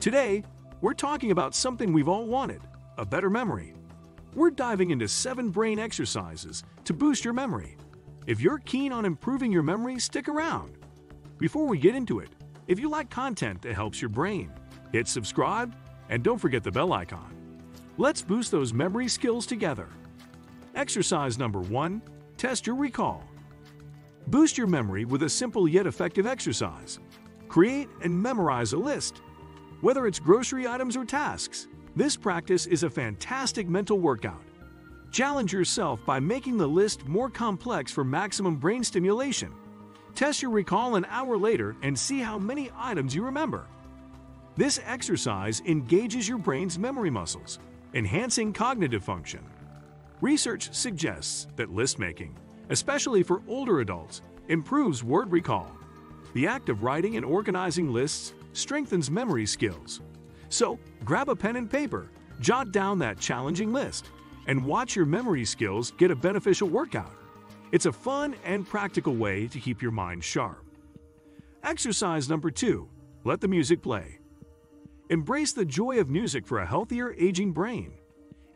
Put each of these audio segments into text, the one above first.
Today, we're talking about something we've all wanted, a better memory. We're diving into 7 brain exercises to boost your memory. If you're keen on improving your memory, stick around. Before we get into it, if you like content that helps your brain, hit subscribe and don't forget the bell icon. Let's boost those memory skills together. Exercise number 1. Test your recall. Boost your memory with a simple yet effective exercise. Create and memorize a list, whether it's grocery items or tasks. This practice is a fantastic mental workout. Challenge yourself by making the list more complex for maximum brain stimulation. Test your recall an hour later and see how many items you remember. This exercise engages your brain's memory muscles, enhancing cognitive function. Research suggests that list making, especially for older adults, improves word recall. The act of writing and organizing lists strengthens memory skills. So, grab a pen and paper, jot down that challenging list, and watch your memory skills get a beneficial workout. It's a fun and practical way to keep your mind sharp. Exercise number 2. Let the music play. Embrace the joy of music for a healthier, aging brain.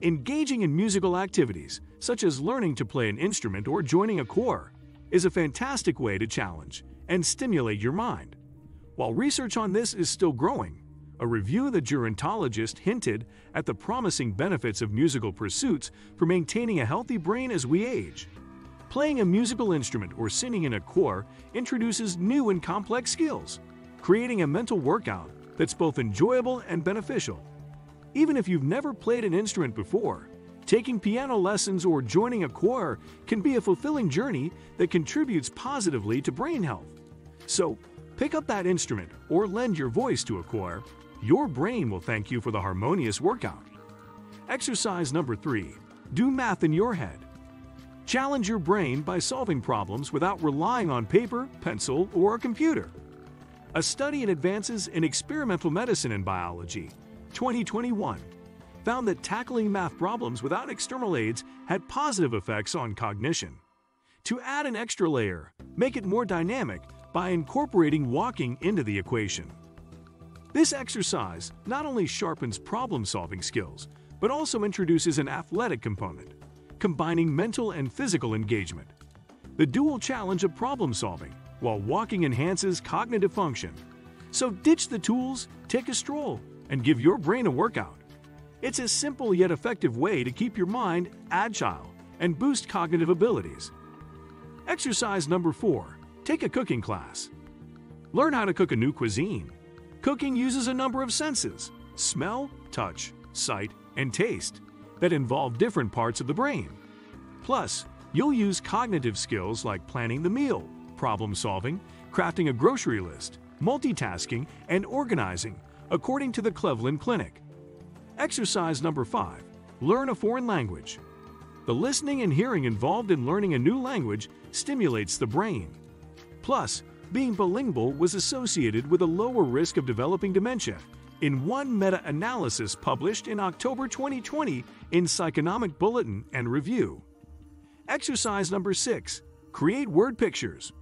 Engaging in musical activities, such as learning to play an instrument or joining a choir, is a fantastic way to challenge and stimulate your mind. While research on this is still growing, a review of the gerontologist hinted at the promising benefits of musical pursuits for maintaining a healthy brain as we age. Playing a musical instrument or singing in a choir introduces new and complex skills, creating a mental workout that's both enjoyable and beneficial. Even if you've never played an instrument before, taking piano lessons or joining a choir can be a fulfilling journey that contributes positively to brain health. So, pick up that instrument or lend your voice to a choir. Your brain will thank you for the harmonious workout. Exercise number 3. Do math in your head. Challenge your brain by solving problems without relying on paper, pencil, or a computer. A study in Advances in Experimental Medicine and Biology, 2021, found that tackling math problems without external aids had positive effects on cognition. To add an extra layer, make it more dynamic by incorporating walking into the equation. This exercise not only sharpens problem-solving skills, but also introduces an athletic component, combining mental and physical engagement. The dual challenge of problem-solving while walking enhances cognitive function. So ditch the tools, take a stroll, and give your brain a workout. It's a simple yet effective way to keep your mind agile and boost cognitive abilities. Exercise number 4. Take a cooking class. Learn how to cook a new cuisine. Cooking uses a number of senses – smell, touch, sight, and taste – that involve different parts of the brain. Plus, you'll use cognitive skills like planning the meal, problem solving, crafting a grocery list, multitasking, and organizing, according to the Cleveland Clinic. Exercise number 5. Learn a foreign language. The listening and hearing involved in learning a new language stimulates the brain. Plus, being bilingual was associated with a lower risk of developing dementia in one meta-analysis published in October 2020 in Psychonomic Bulletin and Review. Exercise number 6. Create word pictures.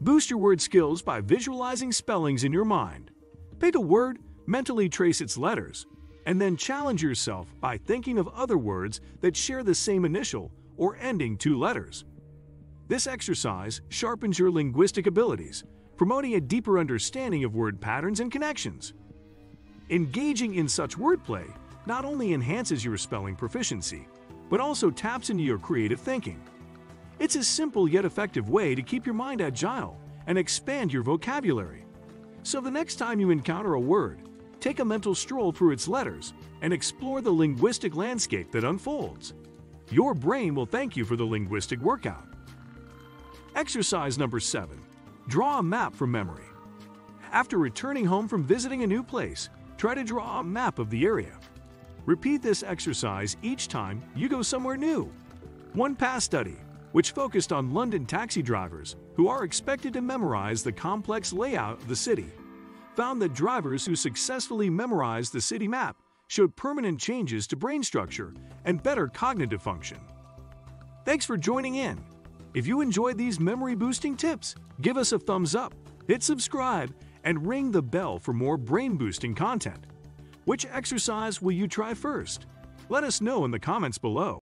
Boost your word skills by visualizing spellings in your mind. Pick a word, mentally trace its letters, and then challenge yourself by thinking of other words that share the same initial or ending 2 letters. This exercise sharpens your linguistic abilities, promoting a deeper understanding of word patterns and connections. Engaging in such wordplay not only enhances your spelling proficiency, but also taps into your creative thinking. It's a simple yet effective way to keep your mind agile and expand your vocabulary. So the next time you encounter a word, take a mental stroll through its letters and explore the linguistic landscape that unfolds. Your brain will thank you for the linguistic workout. Exercise number 7. Draw a map from memory. After returning home from visiting a new place, try to draw a map of the area. Repeat this exercise each time you go somewhere new. One past study, which focused on London taxi drivers who are expected to memorize the complex layout of the city, found that drivers who successfully memorized the city map showed permanent changes to brain structure and better cognitive function. Thanks for joining in. If you enjoyed these memory-boosting tips, give us a thumbs up, hit subscribe, and ring the bell for more brain-boosting content. Which exercise will you try first? Let us know in the comments below.